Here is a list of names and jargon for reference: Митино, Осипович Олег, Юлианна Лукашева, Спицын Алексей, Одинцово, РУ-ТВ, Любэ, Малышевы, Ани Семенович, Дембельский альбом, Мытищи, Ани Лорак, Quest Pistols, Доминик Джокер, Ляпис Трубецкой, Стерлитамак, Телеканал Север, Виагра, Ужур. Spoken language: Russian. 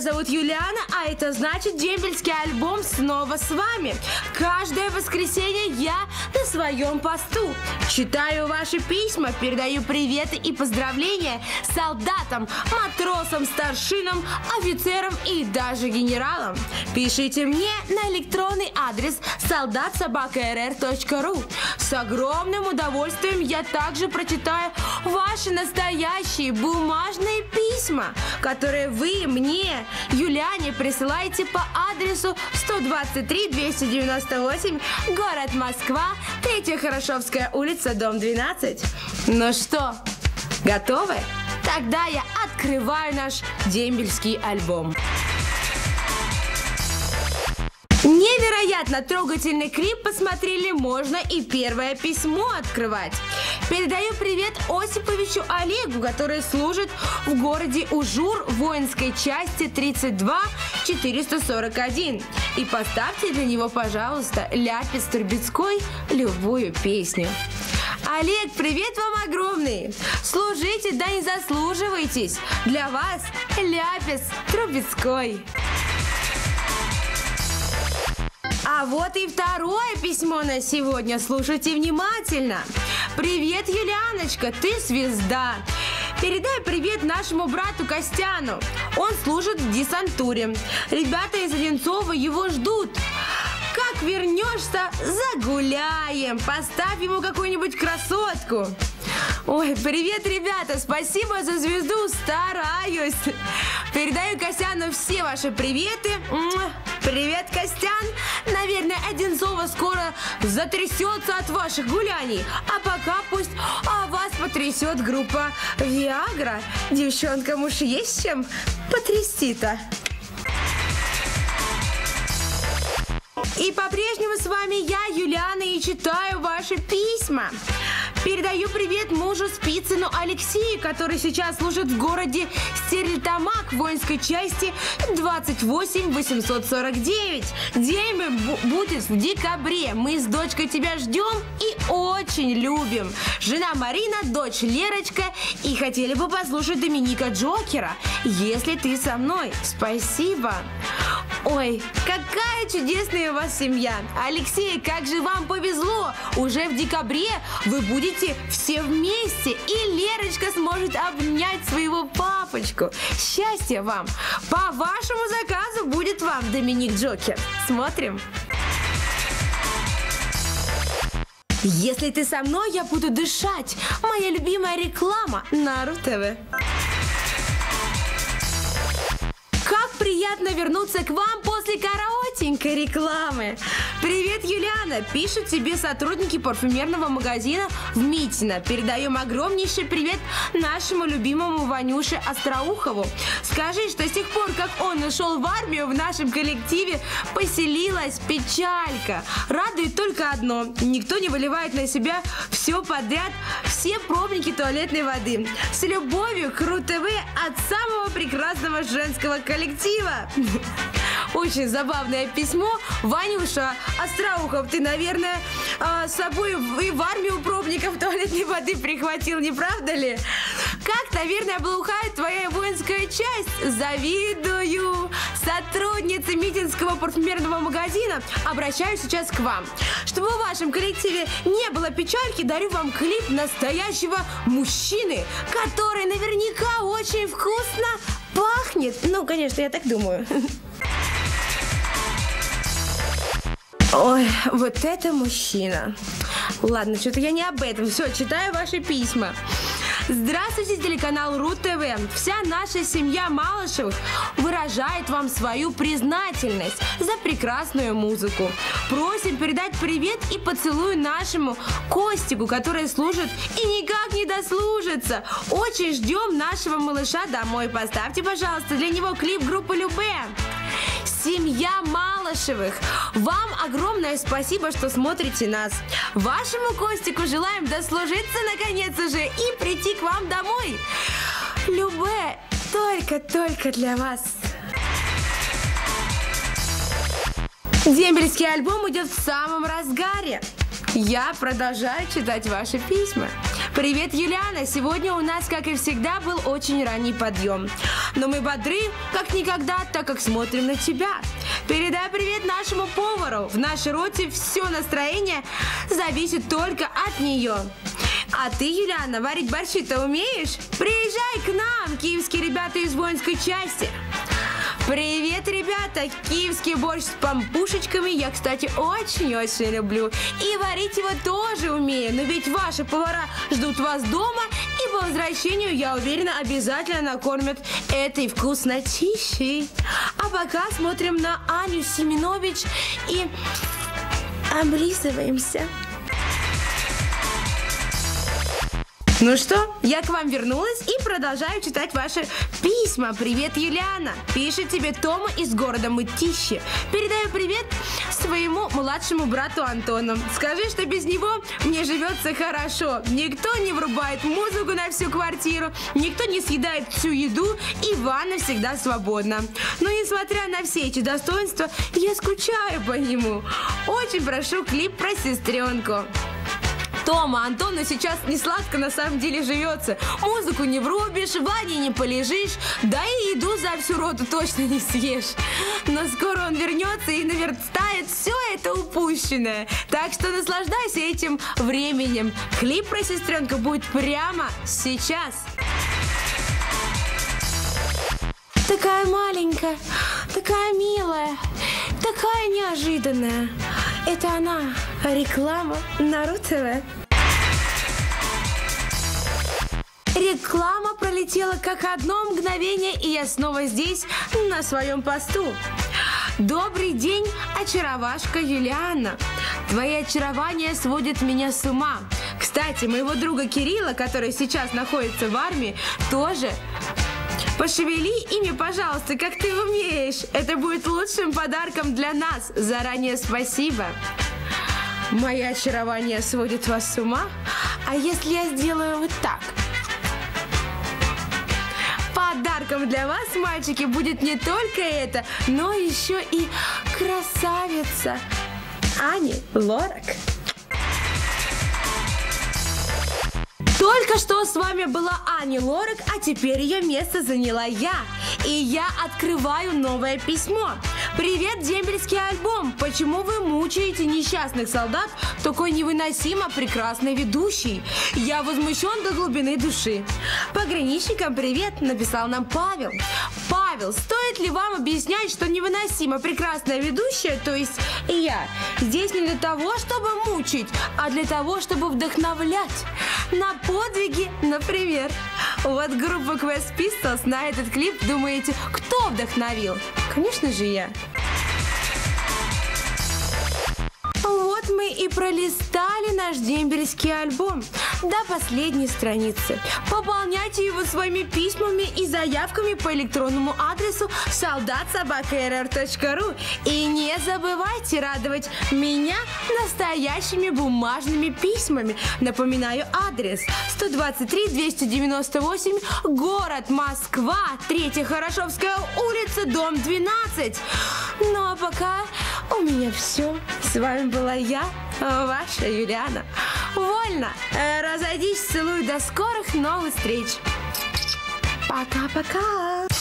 Меня зовут Юлиана, а это значит Дембельский альбом снова с вами. Каждое воскресенье я на своем посту. Читаю ваши письма, передаю приветы и поздравления солдатам, матросам, старшинам, офицерам и даже генералам. Пишите мне на электронный адрес soldat@rr.ru. С огромным удовольствием я также прочитаю ваши настоящие бумажные письма, которые вы мне, Юлиане, присылаете по адресу 123 298, город Москва, 3-я Хорошевская улица, дом 12. Ну что, готовы? Тогда я открываю наш дембельский альбом. Невероятно трогательный клип посмотрели можно и первое письмо открывать. Передаю привет Осиповичу Олегу, который служит в городе Ужур воинской части 32-441. И поставьте для него, пожалуйста, Ляпис Трубецкой любую песню. Олег, привет вам огромный! Служите, да не заслуживайтесь! Для вас Ляпис Трубецкой! А вот и второе письмо на сегодня. Слушайте внимательно. Привет, Юлианочка, ты звезда. Передай привет нашему брату Костяну. Он служит в десантуре. Ребята из Одинцова его ждут. Как вернешься, загуляем. Поставь ему какую-нибудь красотку. Ой, привет, ребята, спасибо за звезду, стараюсь. Передаю Костяну все ваши приветы. Привет, Костян. Наверное, Одинцова скоро затрясется от ваших гуляний. А пока пусть вас потрясет группа Виагра. Девчонкам уж есть чем потрясти-то. И по-прежнему с вами я, Юлиана, и читаю ваши письма. Передаю привет мужу Спицыну Алексею, который сейчас служит в городе Стерлитамак воинской части 28849. Дембель будет в декабре. Мы с дочкой тебя ждем и очень любим. Жена Марина, дочь Лерочка, и хотели бы послушать Доминика Джокера, если ты со мной. Спасибо. Ой, какая чудесная у вас семья. Алексей, как же вам повезло. Уже в декабре вы будете все вместе, и Лерочка сможет обнять своего папочку. Счастья вам. По вашему заказу будет вам Доминик Джокер. Смотрим. Если ты со мной, я буду дышать. Моя любимая реклама на РУ-ТВ. Приятно вернуться к вам после коротенькой рекламы. Привет, Юлиана! Пишут тебе сотрудники парфюмерного магазина в Митино. Передаем огромнейший привет нашему любимому Ванюше Остроухову. Скажи, что с тех пор, как он ушел в армию, в нашем коллективе поселилась печалька. Радует только одно. Никто не выливает на себя все подряд, все пробники туалетной воды. С любовью к РУ-ТВ от самого прекрасного женского коллектива. Очень забавное письмо. Ванюша Остроухов, ты, наверное, с собой и в армию пробников туалетной воды прихватил, не правда ли? Как, наверное, облухает твоя воинская часть? Завидую! Сотрудницы Митинского парфюмерного магазина, обращаюсь сейчас к вам. Чтобы в вашем коллективе не было печальки, дарю вам клип настоящего мужчины, который наверняка очень вкусно пахнет. Ну, конечно, я так думаю. Ой, вот это мужчина. Ладно, что-то я не об этом. Все, читаю ваши письма. Здравствуйте, телеканал РУ-ТВ. Вся наша семья Малышевых выражает вам свою признательность за прекрасную музыку. Просим передать привет и поцелуй нашему Костику, который служит и никак не дослужится. Очень ждем нашего малыша домой. Поставьте, пожалуйста, для него клип группы Любэ. Семья Малышевых, вам огромное спасибо, что смотрите нас. Вашему Костику желаем дослужиться наконец уже и прийти к вам домой. Любэ, только для вас. Дембельский альбом идет в самом разгаре. Я продолжаю читать ваши письма. Привет, Юлиана! Сегодня у нас, как и всегда, был очень ранний подъем. Но мы бодры, как никогда, так как смотрим на тебя. Передай привет нашему повару. В нашей роте все настроение зависит только от нее. А ты, Юлиана, варить борщи-то умеешь? Приезжай к нам, киевские ребята из воинской части. Привет, ребята! Киевский борщ с пампушечками я, кстати, очень-очень люблю. И варить его тоже умею, но ведь ваши повара ждут вас дома, и по возвращению, я уверена, обязательно накормят этой вкуснотищей. А пока смотрим на Аню Семенович и облизываемся. Ну что, я к вам вернулась и продолжаю читать ваши письма. Привет, Юлиана! Пишет тебе Тома из города Мытищи. Передаю привет своему младшему брату Антону. Скажи, что без него мне живется хорошо. Никто не врубает музыку на всю квартиру, никто не съедает всю еду, и ванна всегда свободна. Но несмотря на все эти достоинства, я скучаю по нему. Очень прошу клип про сестренку. Тома, Антону сейчас не сладко на самом деле живется. Музыку не врубишь, в ванне не полежишь, да и еду за всю роту точно не съешь. Но скоро он вернется и наверстает все это упущенное. Так что наслаждайся этим временем. Клип про сестренку будет прямо сейчас. Такая маленькая, такая милая, такая неожиданная. Это она. Реклама на РУ-ТВ. Реклама пролетела как одно мгновение, и я снова здесь, на своем посту. Добрый день, очаровашка Юлиана. Твои очарования сводят меня с ума. Кстати, моего друга Кирилла, который сейчас находится в армии, тоже... Пошевели ими, пожалуйста, как ты умеешь. Это будет лучшим подарком для нас. Заранее спасибо. Мое очарование сводит вас с ума. А если я сделаю вот так? Подарком для вас, мальчики, будет не только это, но еще и красавица Ани Лорак. Только что с вами была Ани Лорак, а теперь ее место заняла я. И я открываю новое письмо. Привет, Дембельский альбом. Почему вы мучаете несчастных солдат такой невыносимо прекрасной ведущей? Я возмущен до глубины души. Пограничникам привет, написал нам Павел. Павел, стоит ли вам объяснять, что невыносимо прекрасная ведущая, то есть я, здесь не для того, чтобы мучить, а для того, чтобы вдохновлять. На подвиги, например. Вот группа Quest Pistols на этот клип, думаете, кто вдохновил? Конечно же, я. Вот мы и пролистали наш дембельский альбом до последней страницы. Пополняйте его своими письмами и заявками по электронному адресу soldat@rr.ru. И не забывайте радовать меня настоящими бумажными письмами. Напоминаю адрес: 123-298, город Москва, 3-я Хорошевская улица, дом 12. Ну а пока у меня все. С вами была я, ваша Юлиана. Вольно! Разойдись, целую, до скорых новых встреч. Пока-пока!